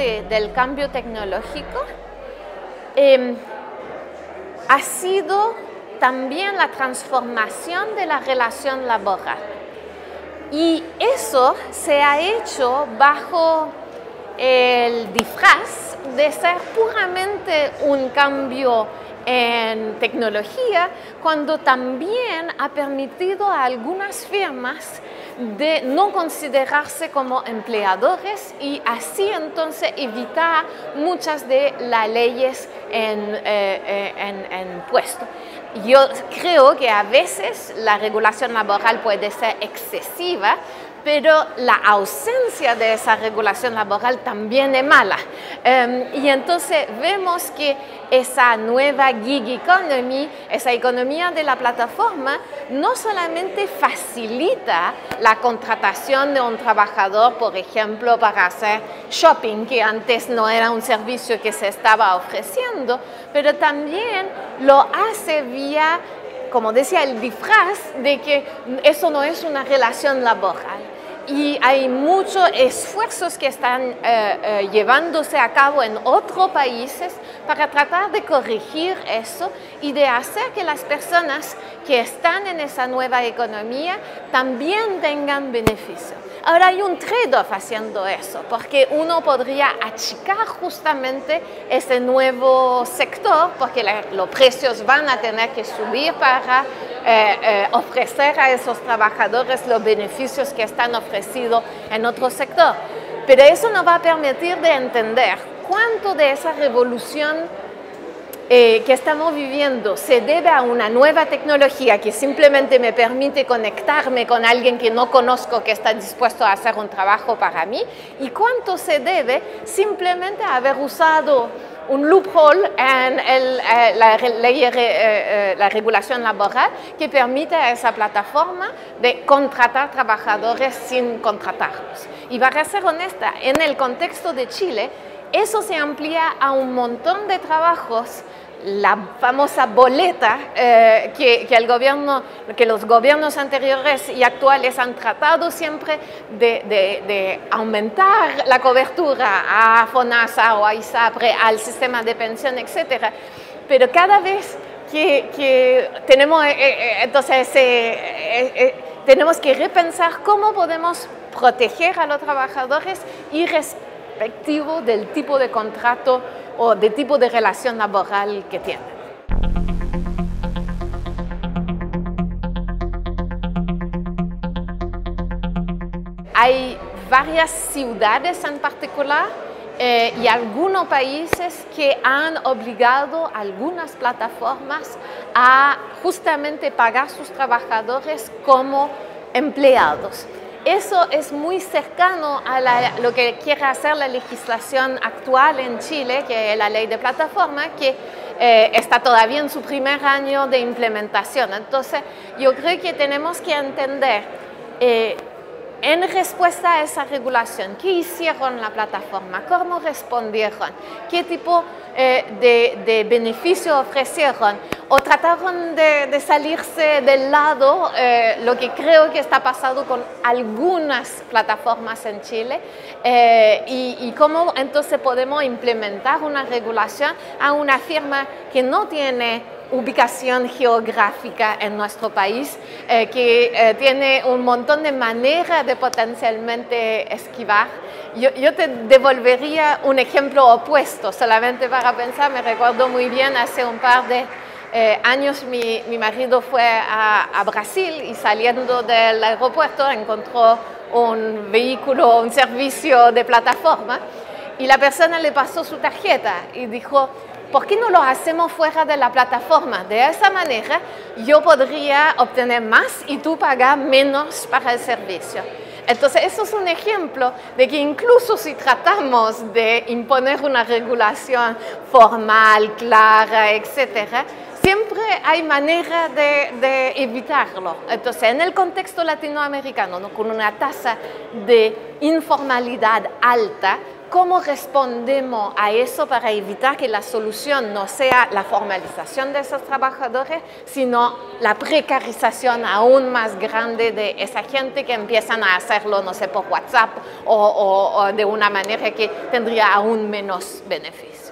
parte del cambio tecnológico ha sido también la transformación de la relación laboral. Y eso se ha hecho bajo el disfraz de ser puramente un cambio en tecnología, cuando también ha permitido a algunas firmas de no considerarse como empleadores y así entonces evitar muchas de las leyes en puesto. Yo creo que a veces la regulación laboral puede ser excesiva, pero la ausencia de esa regulación laboral también es mala. Y entonces vemos que esa nueva gig economy, esa economía de la plataforma, no solamente facilita la contratación de un trabajador, por ejemplo, para hacer shopping, que antes no era un servicio que se estaba ofreciendo, pero también lo hace vía, como decía, el disfraz de que eso no es una relación laboral. Y hay muchos esfuerzos que están llevándose a cabo en otros países para tratar de corregir eso y de hacer que las personas que están en esa nueva economía también tengan beneficio. Ahora hay un trade-off haciendo eso, porque uno podría achicar justamente ese nuevo sector, porque los precios van a tener que subir para ofrecer a esos trabajadores los beneficios que están ofrecidos en otro sector. Pero eso nos va a permitir de entender cuánto de esa revolución que estamos viviendo se debe a una nueva tecnología que simplemente me permite conectarme con alguien que no conozco que está dispuesto a hacer un trabajo para mí, y cuánto se debe simplemente a haber usado un loophole en la regulación laboral que permite a esa plataforma de contratar trabajadores sin contratarlos. Y para ser honesta, en el contexto de Chile, eso se amplía a un montón de trabajos, la famosa boleta que los gobiernos anteriores y actuales han tratado siempre de aumentar la cobertura a FONASA o a ISAPRE, al sistema de pensión, etc. Pero cada vez que tenemos, tenemos que repensar cómo podemos proteger a los trabajadores y respetar del tipo de contrato o de tipo de relación laboral que tienen. Hay varias ciudades en particular y algunos países que han obligado a algunas plataformas a justamente pagar a sus trabajadores como empleados. Eso es muy cercano a lo que quiere hacer la legislación actual en Chile, que es la ley de plataforma, que está todavía en su primer año de implementación. Entonces, yo creo que tenemos que entender, en respuesta a esa regulación, ¿qué hicieron la plataforma? ¿Cómo respondieron? ¿Qué tipo de beneficio ofrecieron? ¿O trataron de salirse del lado? Lo que creo que está pasando con algunas plataformas en Chile y cómo entonces podemos implementar una regulación a una firma que no tiene ubicación geográfica en nuestro país, que tiene un montón de maneras de potencialmente esquivar. Yo te devolvería un ejemplo opuesto, solamente para pensar. Me recuerdo muy bien, hace un par de años mi marido fue a Brasil y saliendo del aeropuerto encontró un vehículo, un servicio de plataforma, y la persona le pasó su tarjeta y dijo: ¿por qué no lo hacemos fuera de la plataforma? De esa manera yo podría obtener más y tú pagar menos para el servicio. Entonces, eso es un ejemplo de que incluso si tratamos de imponer una regulación formal, clara, etc., siempre hay manera de evitarlo. Entonces, en el contexto latinoamericano, ¿no?, con una tasa de informalidad alta, ¿Cómo respondemos a eso para evitar que la solución no sea la formalización de esos trabajadores, sino la precarización aún más grande de esa gente que empiezan a hacerlo, no sé, por WhatsApp o de una manera que tendría aún menos beneficio?